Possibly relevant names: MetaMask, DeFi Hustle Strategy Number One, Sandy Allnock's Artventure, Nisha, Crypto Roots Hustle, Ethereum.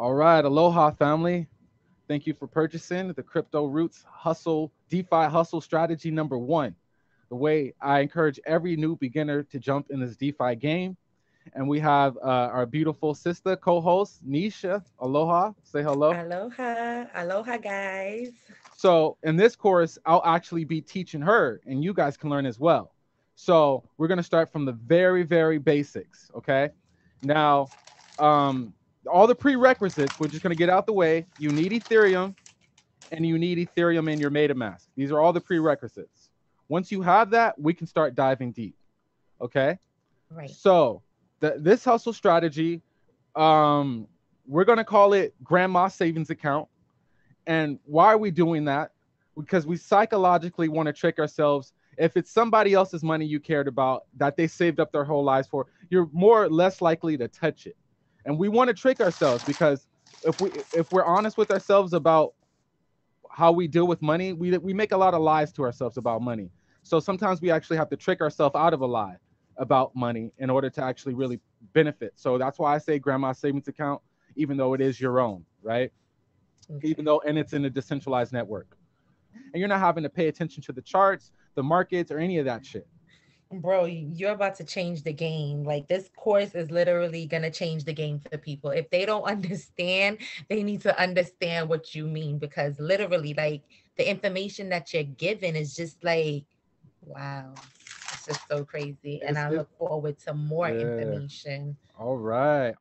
All right, aloha family. Thank you for purchasing the Crypto Roots Hustle, DeFi Hustle Strategy Number One, the way I encourage every new beginner to jump in this DeFi game. And we have our beautiful sister co-host, Nisha. Aloha, say hello. Aloha, aloha guys. So in this course, I'll actually be teaching her and you guys can learn as well. So we're gonna start from the very, very basics, okay? Now, all the prerequisites, we're just gonna get out the way. You need Ethereum and you need Ethereum in your MetaMask. These are all the prerequisites. Once you have that, we can start diving deep, okay? Right. So this hustle strategy, we're gonna call it grandma savings account. And why are we doing that? Because we psychologically wanna trick ourselves. If it's somebody else's money you cared about that they saved up their whole lives for, you're more or less likely to touch it. And we want to trick ourselves because if we're honest with ourselves about how we deal with money, we make a lot of lies to ourselves about money. So sometimes we actually have to trick ourselves out of a lie about money in order to actually really benefit. So that's why I say grandma's savings account, even though it is your own, right? Okay. Even though, and it's in a decentralized network. And you're not having to pay attention to the charts, the markets, or any of that shit. Bro, you're about to change the game. Like, this course is literally going to change the game for people. If they don't understand, they need to understand what you mean, because literally, like, the information that you're given is just like, wow, it's just so crazy. And I look forward to more information. All right.